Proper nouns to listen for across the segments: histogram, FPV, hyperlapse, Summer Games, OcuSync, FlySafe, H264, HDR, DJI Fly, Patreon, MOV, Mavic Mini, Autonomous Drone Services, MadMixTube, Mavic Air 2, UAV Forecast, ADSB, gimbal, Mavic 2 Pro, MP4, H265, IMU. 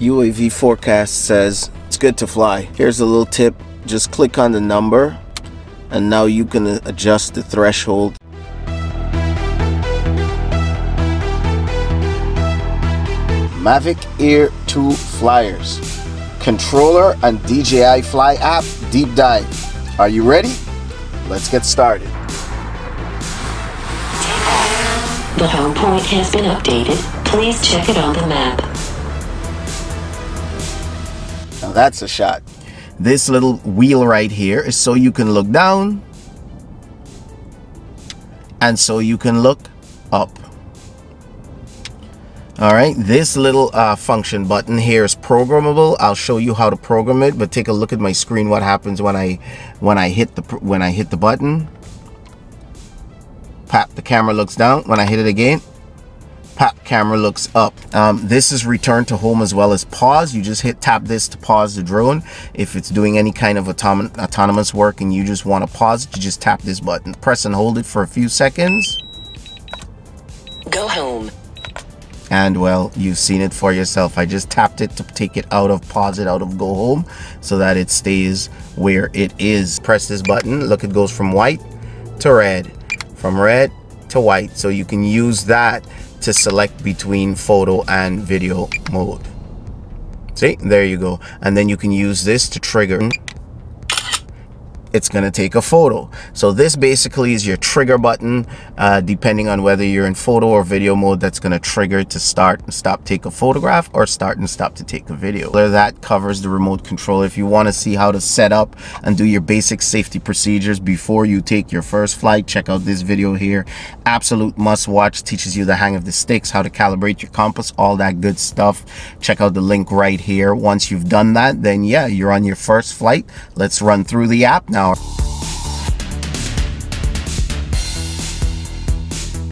UAV Forecast says it's good to fly. Here's a little tip. Just click on the number and now you can adjust the threshold. Mavic Air 2 flyers, controller and DJI Fly app deep dive. Are you ready? Let's get started. The home point has been updated. Please check it on the map. Now that's a shot. This little wheel right here is so you can look down and so you can look up. All right, this little function button here is programmable. I'll show you how to program it, but take a look at my screen. What happens when I hit the button? Pap, the camera looks down. When I hit it again, pap, camera looks up. This is return to home as well as pause. You just tap this to pause the drone. If it's doing any kind of autonomous work and you just want to pause it, you just tap this button. Press and hold it for a few seconds. Go home. And well, you've seen it for yourself. I just tapped it to take it out of pause, it out of go home, so that it stays where it is. Press this button. Look, it goes from white to red, from red to white. So you can use that to select between photo and video mode. See, there you go. And then you can use this to trigger. It's going to take a photo. So this basically is your trigger button, depending on whether you're in photo or video mode. That's going to trigger to start and stop take a photograph, or start and stop to take a video. That covers the remote control. If you want to see how to set up and do your basic safety procedures before you take your first flight, check out this video here. Absolute must watch. Teaches you the hang of the sticks, how to calibrate your compass, all that good stuff. Check out the link right here. Once you've done that, then yeah, you're on your first flight. Let's run through the app now.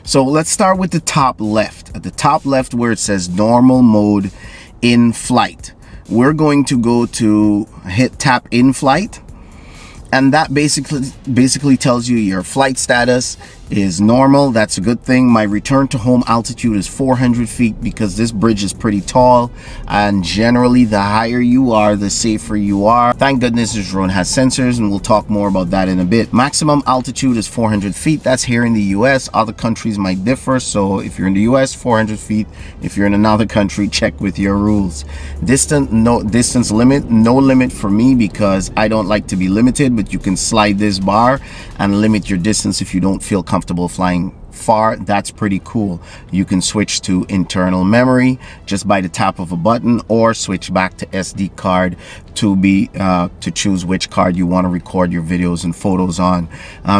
So let's start with the top left. At the top left where it says normal mode in flight, we're going to go to tap in flight, and that basically tells you your flight status is normal. That's a good thing. My return to home altitude is 400 feet because this bridge is pretty tall, and generally the higher you are, the safer you are. Thank goodness this drone has sensors, and we'll talk more about that in a bit. Maximum altitude is 400 feet. That's here in the US. Other countries might differ, so if you're in the US, 400 feet. If you're in another country, check with your rules. Distance limit, no limit for me because I don't like to be limited, but you can slide this bar and limit your distance if you don't feel comfortable flying far. That's pretty cool. You can switch to internal memory just by the tap of a button, or switch back to SD card to choose which card you want to record your videos and photos on.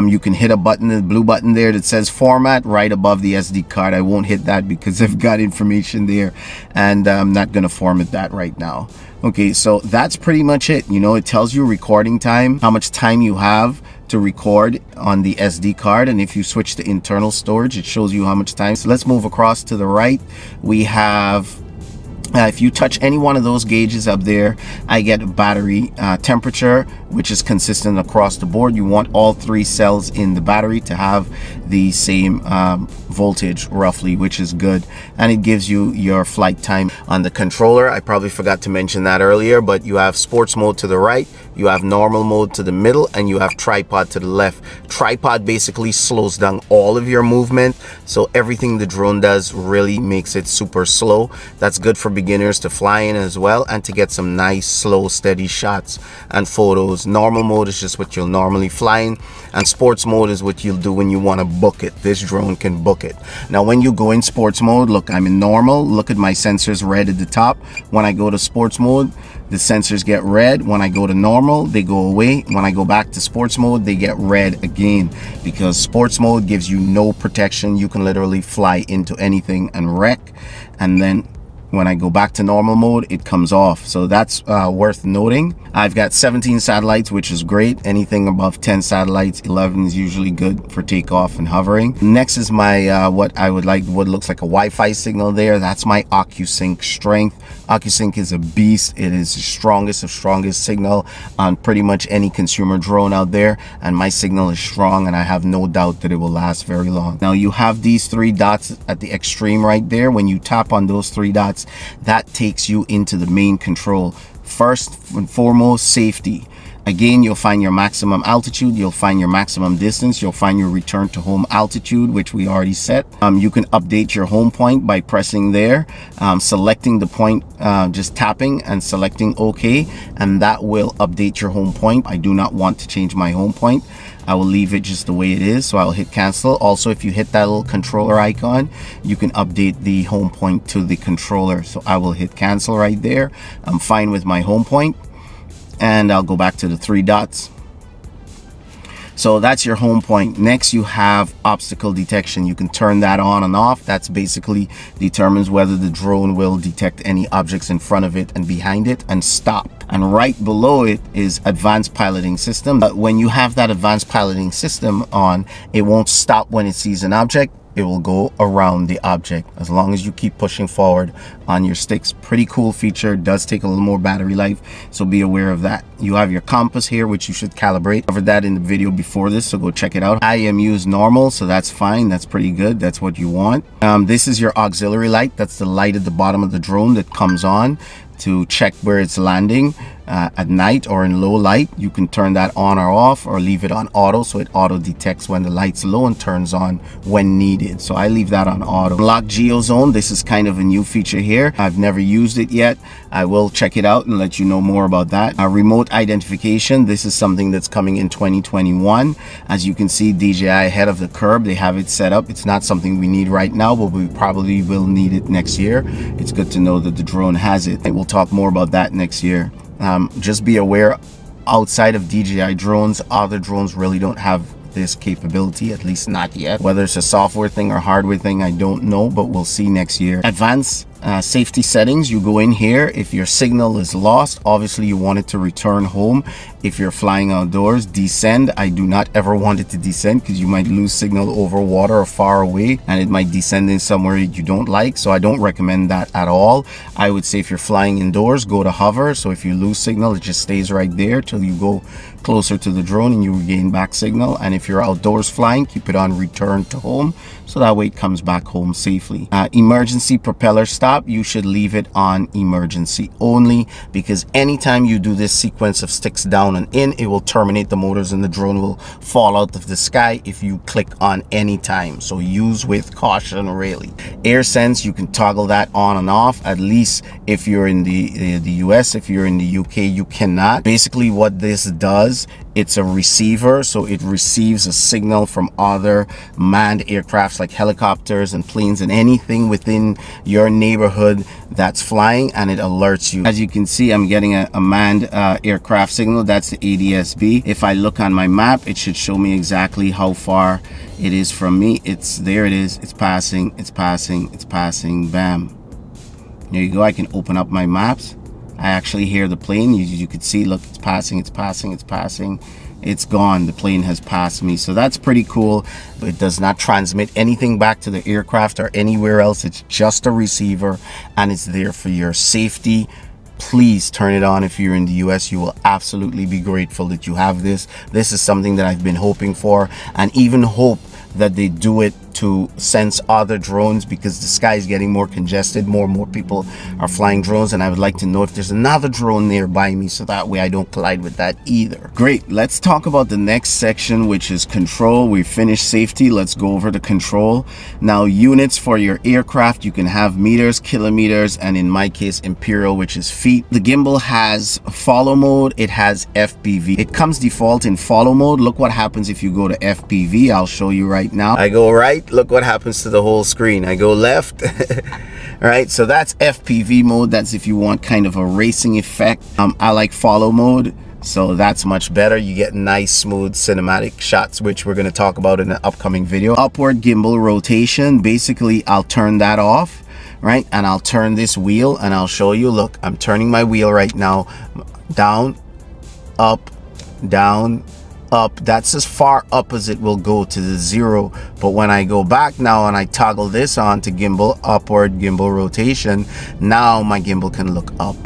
You can hit a button, the blue button there that says format, right above the SD card. I won't hit that because I've got information there and I'm not going to format that right now. Okay, so that's pretty much it. You know, it tells you recording time, how much time you have to record on the SD card, and if you switch to internal storage, it shows you how much time. So let's move across to the right. We have if you touch any one of those gauges up there, I get battery temperature, which is consistent across the board. You want all three cells in the battery to have the same voltage roughly, which is good. And it gives you your flight time on the controller. I probably forgot to mention that earlier, but you have sports mode to the right, you have normal mode to the middle, and you have tripod to the left. Tripod basically slows down all of your movement, so everything the drone does really makes it super slow. That's good for beginners to fly in as well, and to get some nice slow steady shots and photos. Normal mode is just what you'll normally fly in, and sports mode is what you'll do when you want to book it. This drone can book it. Now when you go in sports mode, look, I'm in normal. Look at my sensors, red at the top. When I go to sports mode, the sensors get red. When I go to normal, they go away. When I go back to sports mode, they get red again, because sports mode gives you no protection. You can literally fly into anything and wreck. And then when I go back to normal mode, it comes off. So that's worth noting. I've got 17 satellites, which is great. Anything above 10 satellites, 11 is usually good for takeoff and hovering. Next is my what looks like a Wi-Fi signal there. That's my OcuSync strength. OcuSync is a beast. It is the strongest signal on pretty much any consumer drone out there, and my signal is strong, and I have no doubt that it will last very long. Now you have these three dots at the extreme right there. When you tap on those three dots, that takes you into the main control. First and foremost, safety. Again, you'll find your maximum altitude, you'll find your maximum distance, you'll find your return to home altitude, which we already set. You can update your home point by pressing there, selecting the point, just tapping and selecting OK, and that will update your home point. I do not want to change my home point. I will leave it just the way it is, so I'll hit cancel. Also, if you hit that little controller icon, you can update the home point to the controller, so I will hit cancel right there. I'm fine with my home point, and I'll go back to the three dots. So that's your home point. Next, you have obstacle detection. You can turn that on and off. That's basically determines whether the drone will detect any objects in front of it and behind it and stop. And right below it is advanced piloting system. When you have that advanced piloting system on, it won't stop when it sees an object. It will go around the object as long as you keep pushing forward on your sticks. Pretty cool feature. It does take a little more battery life, so be aware of that. You have your compass here, which you should calibrate. I covered that in the video before this, so go check it out. IMU is normal, so that's fine. That's pretty good. That's what you want. This is your auxiliary light. That's the light at the bottom of the drone that comes on to check where it's landing at night or in low light. You can turn that on or off, or leave it on auto so it auto detects when the light's low and turns on when needed. So I leave that on auto. Lock Geo Zone. This is kind of a new feature here. I've never used it yet. I will check it out and let you know more about that. Remote identification. This is something that's coming in 2021. As you can see, DJI ahead of the curb. They have it set up. It's not something we need right now, but we probably will need it next year. It's good to know that the drone has it. We'll talk more about that next year. Just be aware, outside of DJI drones, other drones really don't have this capability, at least not yet. Whether it's a software thing or hardware thing, I don't know, but we'll see next year. Advanced safety settings. You go in here. If your signal is lost, obviously you want it to return home. If you're flying outdoors, descend. I do not ever want it to descend because you might lose signal over water or far away, and it might descend in somewhere you don't like, so I don't recommend that at all. I would say if you're flying indoors, go to hover, so if you lose signal, it just stays right there till you go closer to the drone and you regain back signal. And if you're outdoors flying, keep it on return to home, so that way it comes back home safely. Emergency propeller stop. You should leave it on emergency only, because anytime you do this sequence of sticks down and in, it will terminate the motors and the drone will fall out of the sky if you click on any time. So use with caution really. Air sense, you can toggle that on and off, at least if you're in the US. If you're in the UK, you cannot. Basically what this does, it's a receiver, so it receives a signal from other manned aircrafts like helicopters and planes and anything within your neighborhood that's flying, and it alerts you. As you can see, I'm getting a manned aircraft signal. That's the ADSB. If I look on my map, it should show me exactly how far it is from me. It's there, it is. It's passing, it's passing, it's passing. Bam, there you go. I can open up my maps. I actually hear the plane. You could see, look, it's passing, it's passing, it's passing. It's gone. The plane has passed me. So that's pretty cool. But it does not transmit anything back to the aircraft or anywhere else. It's just a receiver, and it's there for your safety. Please turn it on. If you're in the US, you will absolutely be grateful that you have this. This is something that I've been hoping for, and even hope that they do it to sense other drones, because the sky is getting more congested. More and more people are flying drones, and I would like to know if there's another drone nearby me, so that way I don't collide with that either. Great, let's talk about the next section, which is control. We finished safety, let's go over to control. Now, units for your aircraft, you can have meters, kilometers, and in my case, imperial, which is feet. The gimbal has follow mode, it has FPV. It comes default in follow mode. Look what happens if you go to FPV. I'll show you right now. I go right, look what happens to the whole screen. I go left. All right, so that's FPV mode. That's if you want kind of a racing effect. I like follow mode, so that's much better. You get nice smooth cinematic shots, which we're going to talk about in an upcoming video. Upward gimbal rotation, basically I'll turn that off, right, and I'll turn this wheel, and I'll show you. Look, I'm turning my wheel right now. Down, up, down, up, that's as far up as it will go to the zero. But when I go back now and I toggle this on to gimbal upward, gimbal rotation, now my gimbal can look up.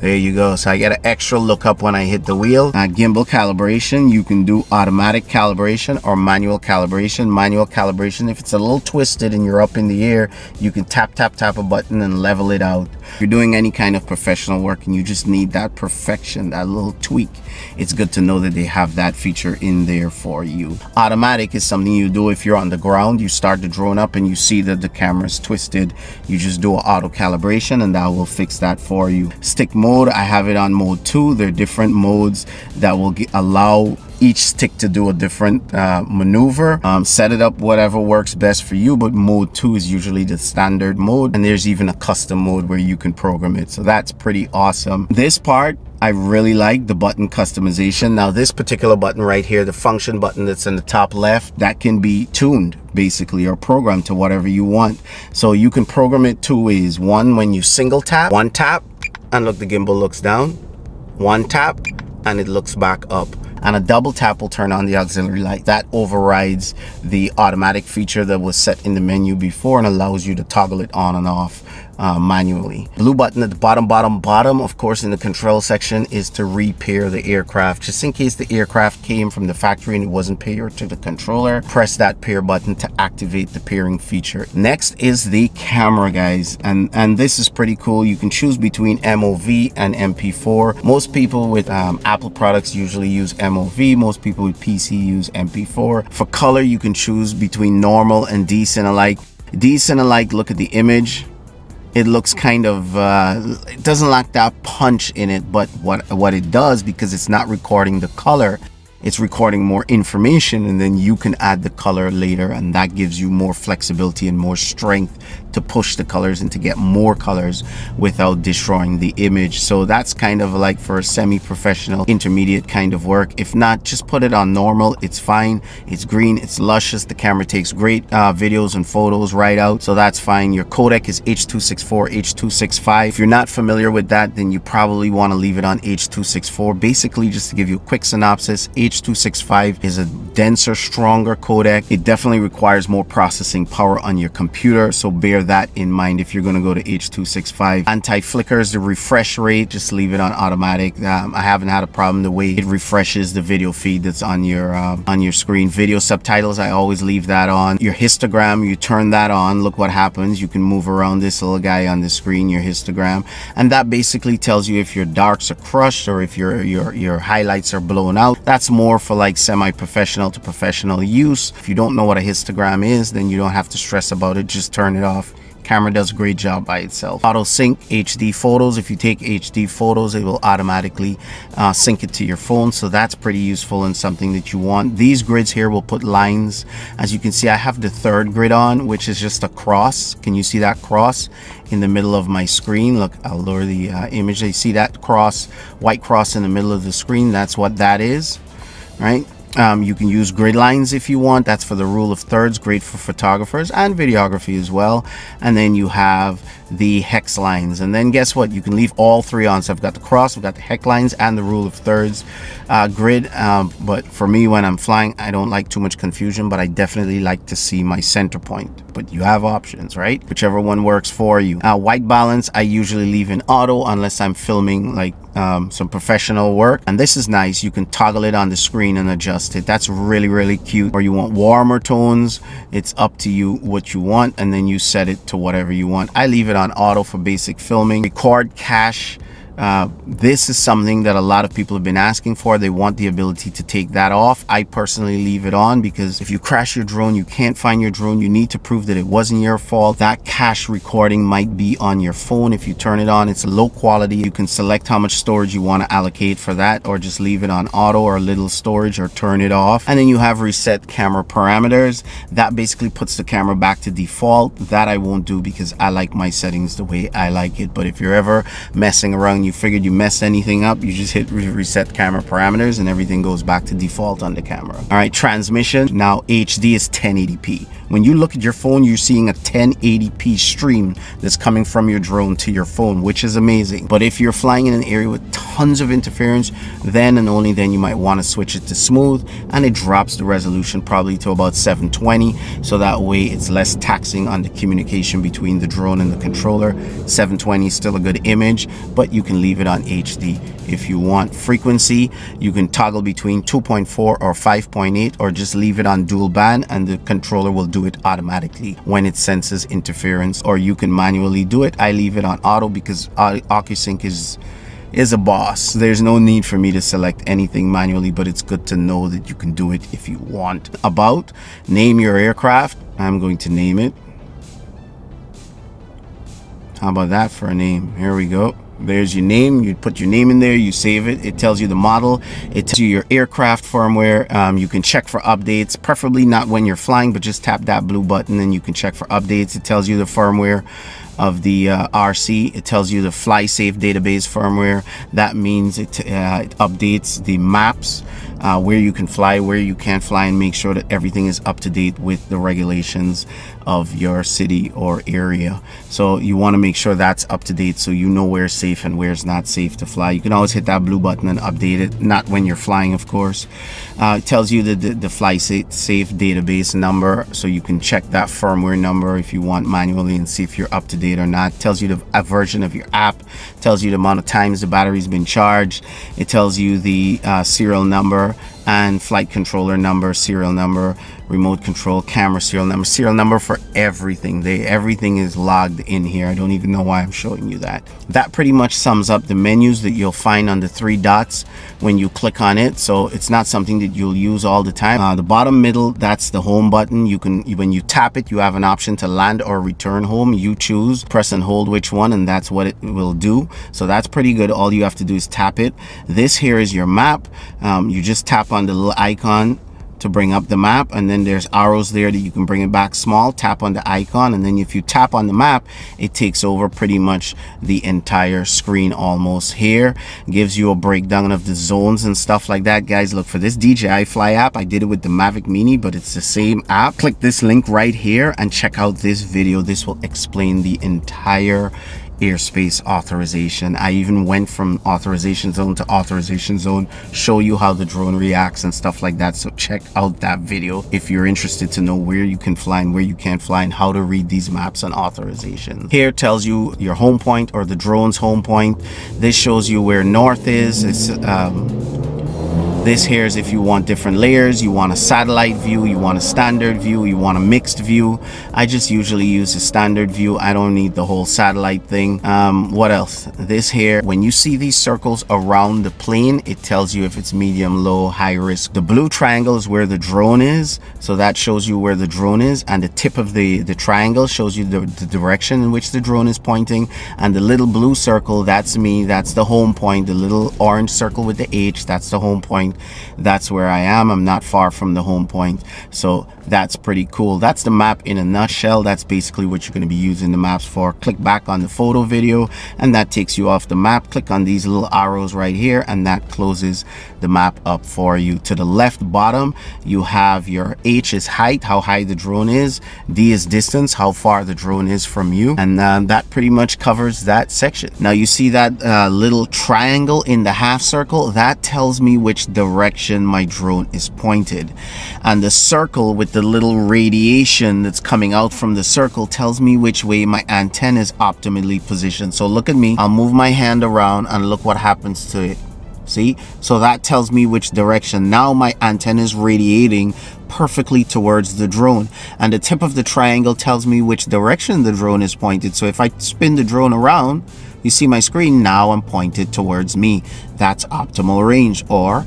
There you go. So I get an extra look up when I hit the wheel. Gimbal calibration, you can do automatic calibration or manual calibration. Manual calibration, if it's a little twisted and you're up in the air, you can tap a button and level it out. If you're doing any kind of professional work and you just need that perfection, that little tweak, it's good to know that they have that feature in there for you. Automatic is something you do if you're on the ground, you start the drone up and you see that the camera's twisted, you just do an auto calibration and that will fix that for you. Stick mode, I have it on mode 2. There are different modes that will allow each stick to do a different maneuver. Set it up whatever works best for you, but mode 2 is usually the standard mode, and there's even a custom mode where you can program it. So that's pretty awesome. This part I really like, the button customization. Now this particular button right here, the function button that's in the top left, that can be tuned basically or programmed to whatever you want. So you can program it two ways. One, when you single tap, one tap and look, the gimbal looks down, one tap and it looks back up, and a double tap will turn on the auxiliary light. That overrides the automatic feature that was set in the menu before and allows you to toggle it on and off manually. Blue button at the bottom, of course, in the control section is to repair the aircraft. Just in case the aircraft came from the factory and it wasn't paired to the controller, press that pair button to activate the pairing feature. Next is the camera, guys, and this is pretty cool. You can choose between MOV and MP4. Most people with Apple products usually use MOV. Most people with PC use MP4. For color, you can choose between normal and decent alike. Decent alike, look at the image. It looks kind of, it doesn't lack that punch in it, but what it does, because it's not recording the color, it's recording more information, and then you can add the color later, and that gives you more flexibility and more strength to push the colors and to get more colors without destroying the image. So that's kind of like for a semi-professional, intermediate kind of work. If not, just put it on normal, it's fine. It's green, it's luscious, the camera takes great videos and photos right out, so that's fine. Your codec is H264, H265. If you're not familiar with that, then you probably want to leave it on H264. Basically, just to give you a quick synopsis, H265 is a denser, stronger codec. It definitely requires more processing power on your computer, so bear that in mind if you're going to go to H265. Anti-flickers, the refresh rate, just leave it on automatic. I haven't had a problem the way it refreshes the video feed that's on your screen. Video subtitles, I always leave that on. Your histogram, you turn that on, look what happens. You can move around this little guy on the screen, your histogram, and that basically tells you if your darks are crushed or if your highlights are blown out. That's more for like semi-professional to professional use. If you don't know what a histogram is, then you don't have to stress about it, just turn it off. Camera does a great job by itself. Auto sync HD photos, if you take HD photos, it will automatically sync it to your phone, so that's pretty useful and something that you want. These grids here will put lines. As you can see, I have the third grid on, which is just a cross. Can you see that cross in the middle of my screen? Look, I'll lower the image. You see that cross, white cross in the middle of the screen? That's what that is, right? You can use grid lines if you want. That's for the rule of thirds, great for photographers and videography as well. And then you have the hex lines, and then guess what, you can leave all three on. So I've got the cross, I've got the hex lines and the rule of thirds grid, but for me, when I'm flying, I don't like too much confusion, but I definitely like to see my center point. But you have options, right? Whichever one works for you. White balance I usually leave in auto unless I'm filming like some professional work. And this is nice, you can toggle it on the screen and adjust it. That's really cute. Or you want warmer tones, it's up to you what you want, and then you set it to whatever you want. I leave it on auto for basic filming. Record cache, this is something that a lot of people have been asking for. They want the ability to take that off. I personally leave it on because if you crash your drone, you can't find your drone, you need to prove that it wasn't your fault. That cache recording might be on your phone. If you turn it on, it's low quality. You can select how much storage you want to allocate for that, or just leave it on auto or little storage, or turn it off. And then you have reset camera parameters. That basically puts the camera back to default. That I won't do because I like my settings the way I like it. But if you're ever messing around, you figured you messed anything up, you just hit reset camera parameters and everything goes back to default on the camera. All right, transmission. Now HD is 1080p. When you look at your phone, you're seeing a 1080p stream that's coming from your drone to your phone, which is amazing. But if you're flying in an area with tons of interference, then and only then you might want to switch it to smooth, and it drops the resolution probably to about 720. So that way it's less taxing on the communication between the drone and the controller. 720 is still a good image, but you can leave it on HD if you want. Frequency, you can toggle between 2.4 or 5.8, or just leave it on dual band and the controller will do it automatically when it senses interference, or you can manually do it. I leave it on auto because OcuSync is a boss. There's no need for me to select anything manually, but it's good to know that you can do it if you want. About, name your aircraft. I'm going to name it. How about that for a name? Here we go. There's your name. You put your name in there, you save it, it tells you the model, it tells you your aircraft firmware. You can check for updates, preferably not when you're flying, but just tap that blue button and you can check for updates. It tells you the firmware of the RC. It tells you the FlySafe database firmware. That means it updates the maps, where you can fly, where you can't fly, and make sure that everything is up to date with the regulations of your city or area. So you want to make sure that's up to date so you know where's safe and where's not safe to fly. You can always hit that blue button and update it, not when you're flying, of course. It tells you the FlySafe database number, so you can check that firmware number if you want manually and see if you're up to date or not. Tells you the version of your app, tells you the amount of times the battery's been charged, it tells you the serial number and flight controller number, serial number, remote control, camera serial number for everything. Everything is logged in here. I don't even know why I'm showing you that. That pretty much sums up the menus that you'll find on the three dots when you click on it. So it's not something that you'll use all the time. The bottom middle, that's the home button. You can, when you tap it, you have an option to land or return home. You choose, press and hold which one, and that's what it will do. So that's pretty good. All you have to do is tap it. This here is your map. You just tap on the little icon to bring up the map, and then there's arrows there that you can bring it back small. Tap on the icon, and then if you tap on the map, it takes over pretty much the entire screen almost. Here gives you a breakdown of the zones and stuff like that. Guys, look for this DJI Fly app. I did it with the Mavic Mini, but it's the same app. Click this link right here and check out this video. This will explain the entire airspace authorization. I even went from authorization zone to authorization zone, show you how the drone reacts and stuff like that. So check out that video if you're interested to know where you can fly and where you can't fly and how to read these maps and authorization. Here tells you your home point, or the drone's home point. This shows you where north is. It's this here is if you want different layers, you want a satellite view, you want a standard view, you want a mixed view. I just usually use a standard view. I don't need the whole satellite thing. What else? This here, when you see these circles around the plane, it tells you if it's medium, low, high risk. The blue triangle is where the drone is. So that shows you where the drone is, and the tip of the triangle shows you the direction in which the drone is pointing. And the little blue circle, that's me, that's the home point. The little orange circle with the H, that's the home point. That's where I am. I'm not far from the home point. So that's pretty cool. That's the map in a nutshell. That's basically what you're going to be using the maps for. Click back on the photo video and that takes you off the map. Click on these little arrows right here and that closes the map up for you. To the left bottom, you have your H is height, how high the drone is. D is distance, how far the drone is from you. And that pretty much covers that section. Now you see that little triangle in the half circle? That tells me which direction my drone is pointed, and the circle with the little radiation that's coming out from the circle tells me which way my antenna is optimally positioned. So look at me, I'll move my hand around and look what happens to it. See, so that tells me which direction. Now my antenna is radiating perfectly towards the drone, and the tip of the triangle tells me which direction the drone is pointed. So if I spin the drone around, you see my screen now, I'm pointed towards me. That's optimal range, or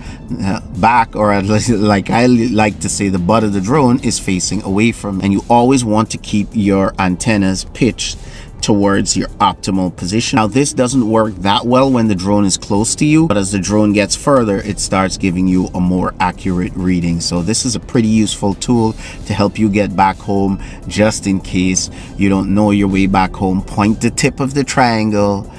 back, or like I like to say, the butt of the drone is facing away from me. And you always want to keep your antennas pitched towards your optimal position. Now this doesn't work that well when the drone is close to you, but as the drone gets further, it starts giving you a more accurate reading. So this is a pretty useful tool to help you get back home, just in case you don't know your way back home. Point the tip of the triangle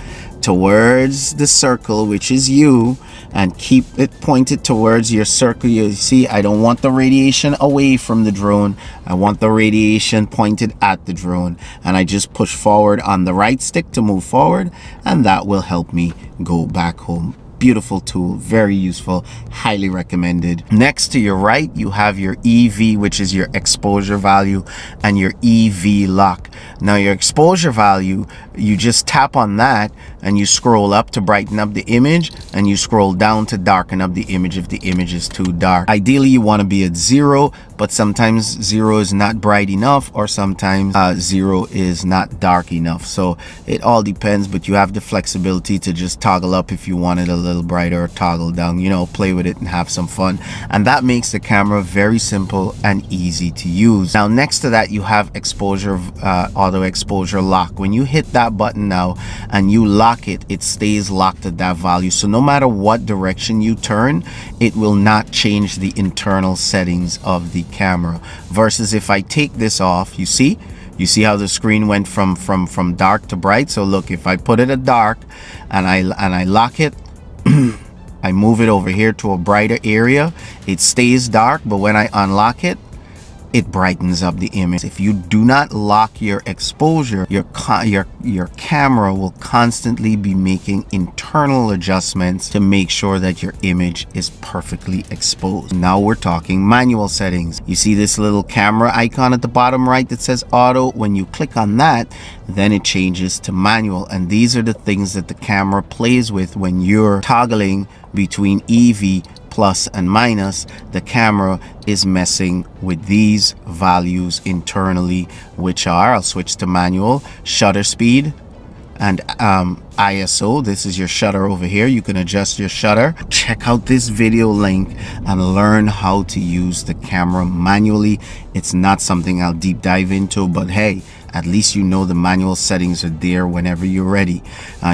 towards the circle, which is you, and keep it pointed towards your circle. You see, I don't want the radiation away from the drone. I want the radiation pointed at the drone, and I just push forward on the right stick to move forward, and that will help me go back home. Beautiful tool, very useful, highly recommended. Next to your right, you have your EV, which is your exposure value, and your EV lock. Now your exposure value, you just tap on that and you scroll up to brighten up the image, and you scroll down to darken up the image if the image is too dark. Ideally, you want to be at 0, but sometimes 0 is not bright enough, or sometimes 0 is not dark enough. So it all depends, but you have the flexibility to just toggle up if you wanted a little brighter, toggle down, you know, play with it and have some fun. And that makes the camera very simple and easy to use. Now next to that, you have exposure, auto exposure lock. When you hit that button now and you lock it, it stays locked at that value. So no matter what direction you turn, it will not change the internal settings of the camera. Versus if I take this off, you see how the screen went from dark to bright. So look, if I put it at dark and I lock it, I move it over here to a brighter area, it stays dark, but when I unlock it, it brightens up the image. If you do not lock your exposure, your camera will constantly be making internal adjustments to make sure that your image is perfectly exposed. Now we're talking manual settings. You see this little camera icon at the bottom right that says auto. When you click on that, then it changes to manual. And these are the things that the camera plays with when you're toggling between EV plus and minus. The camera is messing with these values internally, which are, I'll switch to manual, shutter speed and ISO. This is your shutter over here. You can adjust your shutter. Check out this video link and learn how to use the camera manually. It's not something I'll deep dive into, but hey, at least you know the manual settings are there whenever you're ready.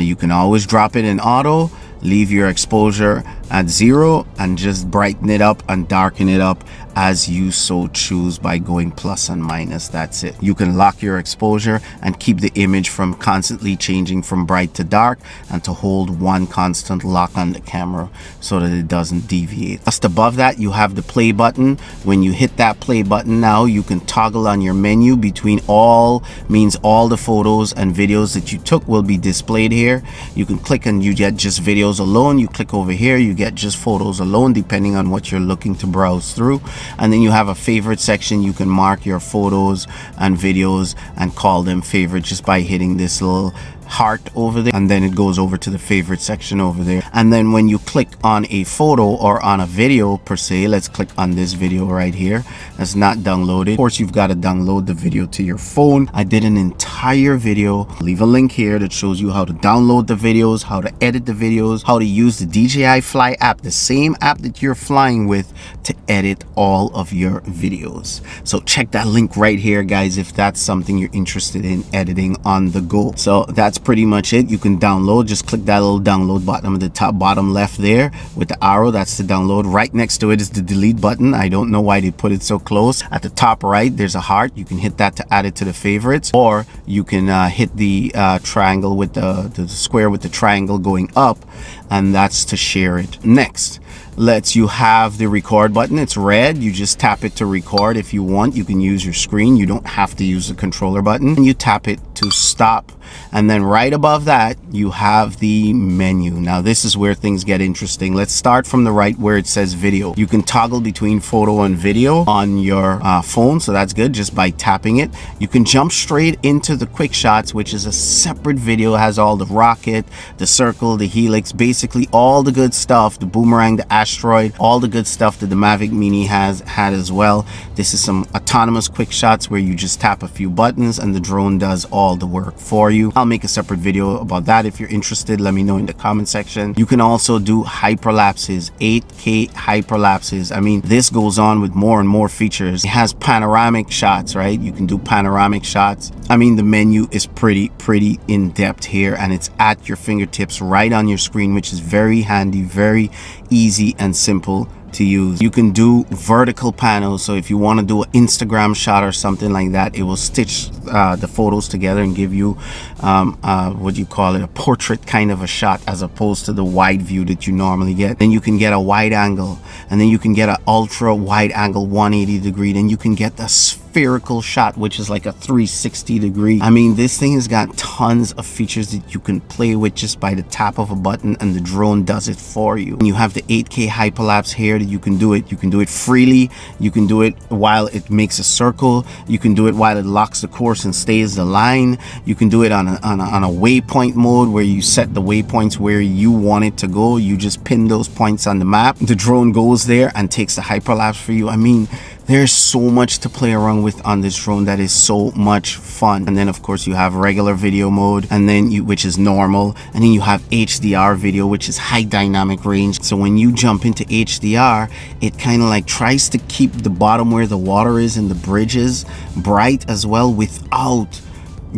You can always drop it in auto, leave your exposure at 0, and just brighten it up and darken it up as you so choose by going plus and minus. That's it. You can lock your exposure and keep the image from constantly changing from bright to dark, and to hold one constant lock on the camera so that it doesn't deviate. Just above that, you have the play button. When you hit that play button now, you can toggle on your menu between all, means all the photos and videos that you took will be displayed here. You can click and you get just videos alone. You click over here, you get just photos alone, depending on what you're looking to browse through. And then you have a favorite section. You can mark your photos and videos and call them favorite just by hitting this little heart over there, and then it goes over to the favorite section over there. And then when you click on a photo or on a video per se, let's click on this video right here that's not downloaded. Of course, you've got to download the video to your phone. I did an entire video, leave a link here that shows you how to download the videos, how to edit the videos, how to use the DJI Fly app, the same app that you're flying with, to edit all of your videos. So check that link right here, guys, if that's something you're interested in, editing on the go. So that's pretty much it. You can download, just click that little download button at the top bottom left there with the arrow. That's the download. Right next to it is the delete button. I don't know why they put it so close. At the top right, there's a heart. You can hit that to add it to the favorites, or you can hit the triangle with the square with the triangle going up, and that's to share it. Next lets you have the record button. It's red. You just tap it to record. If you want, you can use your screen. You don't have to use the controller button, and you tap it to stop. And then right above that, you have the menu. Now this is where things get interesting. Let's start from the right where it says video. You can toggle between photo and video on your phone, so that's good, just by tapping it. You can jump straight into the quick shots, which is a separate video. It has all the rocket, the circle, the helix, basically all the good stuff, the boomerang, the asteroid, all the good stuff that the Mavic Mini has had as well. This is some autonomous quick shots where you just tap a few buttons and the drone does all the work for you. I'll make a separate video about that. If you're interested, let me know in the comment section. You can also do hyperlapses, 8K hyperlapses. I mean, this goes on with more and more features. It has panoramic shots, right? You can do panoramic shots. I mean, the menu is pretty in depth here, and it's at your fingertips right on your screen, which is very handy, very easy easy and simple to use. You can do vertical panels, so if you want to do an Instagram shot or something like that, it will stitch the photos together and give you a portrait kind of a shot, as opposed to the wide view that you normally get. Then you can get a wide angle, and then you can get an ultra wide angle 180 degree, then you can get the spherical shot, which is like a 360 degree. I mean, this thing has got tons of features that you can play with just by the tap of a button, and the drone does it for you. And you have the 8K hyperlapse here that you can do it. You can do it freely, you can do it while it makes a circle, you can do it while it locks the course and stays the line, you can do it on a waypoint mode, where you set the waypoints where you want it to go. You just pin those points on the map, the drone goes there and takes the hyperlapse for you. I mean, there's so much to play around with on this drone that is so much fun. And then of course you have regular video mode, and then which is normal, and then you have HDR video, which is high dynamic range. So when you jump into HDR, it kind of like tries to keep the bottom where the water is and the bridges bright as well, without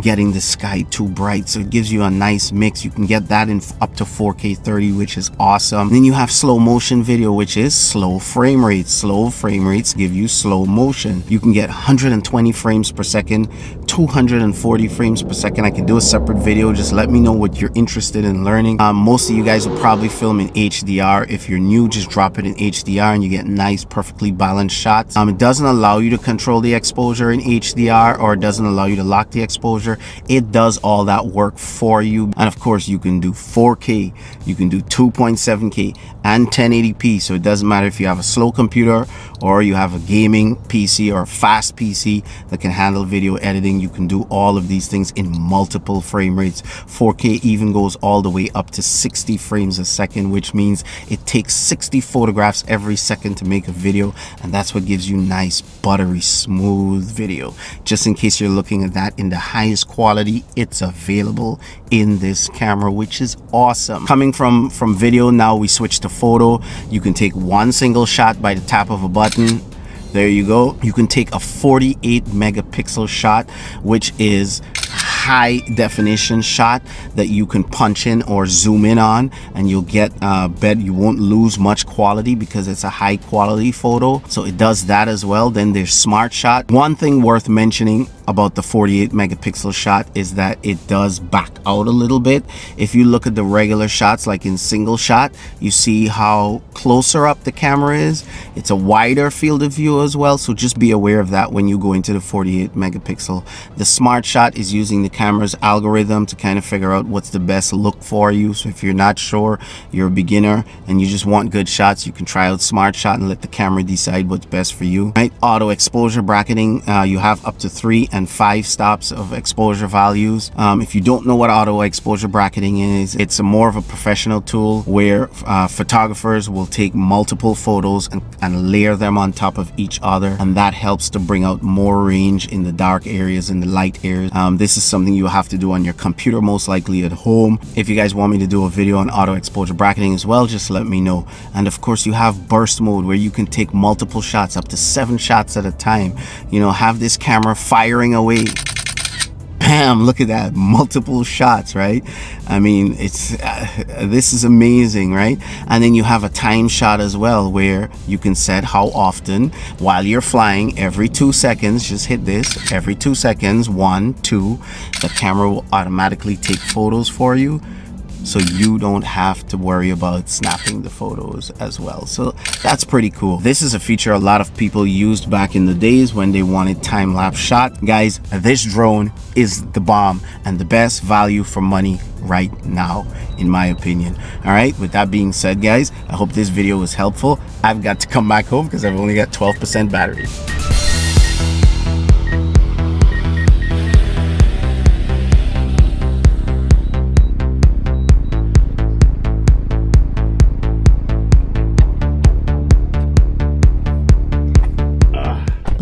getting the sky too bright. So it gives you a nice mix. You can get that in up to 4K 30, which is awesome. And then you have slow motion video, which is slow frame rates. Slow frame rates give you slow motion. You can get 120 frames per second, 240 frames per second. I can do a separate video, just let me know what you're interested in learning. Most of you guys will probably film in HDR. If you're new, just drop it in HDR and you get nice, perfectly balanced shots. It doesn't allow you to control the exposure in HDR, or it doesn't allow you to lock the exposure. It does all that work for you. And of course you can do 4K, you can do 2.7K and 1080p. So it doesn't matter if you have a slow computer or you have a gaming PC or a fast PC that can handle video editing, you can do all of these things in multiple frame rates. 4K even goes all the way up to 60 frames a second, which means it takes 60 photographs every second to make a video, and that's what gives you nice, buttery, smooth video. Just in case you're looking at that in the highest quality, it's available in this camera, which is awesome. Coming from video, now we switch to photo. You can take one single shot by the tap of a button. There you go. You can take a 48 megapixel shot, which is high definition shot that you can punch in or zoom in on, and you'll get you won't lose much quality because it's a high quality photo. So it does that as well. Then there's smart shot. One thing worth mentioning about the 48 megapixel shot is that it does back out a little bit. If you look at the regular shots, like in single shot, you see how closer up the camera is. It's a wider field of view as well, so just be aware of that when you go into the 48 megapixel. The smart shot is using the camera's algorithm to kind of figure out what's the best look for you. So if you're not sure, you're a beginner and you just want good shots, you can try out smart shot and let the camera decide what's best for you. Right, auto exposure bracketing, you have up to 3 and 5 stops of exposure values. If you don't know what auto exposure bracketing is, it's more of a professional tool where photographers will take multiple photos and layer them on top of each other, and that helps to bring out more range in the dark areas and the light areas. This is something you have to do on your computer, most likely at home. If you guys want me to do a video on auto exposure bracketing as well, just let me know. And of course you have burst mode, where you can take multiple shots, up to 7 shots at a time. You know, have this camera firing away. Bam, look at that, multiple shots, right? I mean, it's this is amazing, right? And then you have a time shot as well, where you can set how often while you're flying. Every 2 seconds, just hit this. Every 2 seconds, 1, 2, the camera will automatically take photos for you, so you don't have to worry about snapping the photos as well. So that's pretty cool. This is a feature a lot of people used back in the days when they wanted time-lapse shot. Guys, this drone is the bomb and the best value for money right now, in my opinion. All right, with that being said, guys, I hope this video was helpful. I've got to come back home because I've only got 12% battery.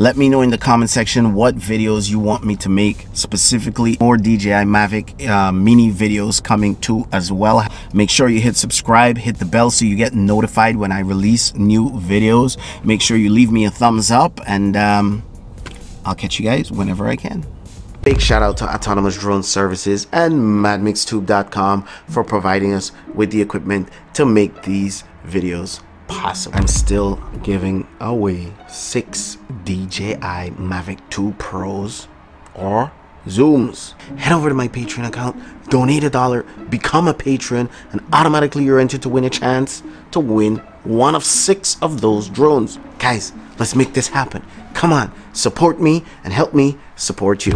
Let me know in the comment section what videos you want me to make, specifically more DJI Mavic Mini videos coming too as well. Make sure you hit subscribe, hit the bell so you get notified when I release new videos. Make sure you leave me a thumbs up, and I'll catch you guys whenever I can. Big shout out to Autonomous Drone Services and MadMixTube.com for providing us with the equipment to make these videos. possible. I'm still giving away 6 DJI Mavic 2 Pros or Zooms. Head over to my Patreon account, donate $1, become a patron, and automatically you're entered to win a chance to win one of 6 of those drones. Guys, let's make this happen. Come on, support me and help me support you.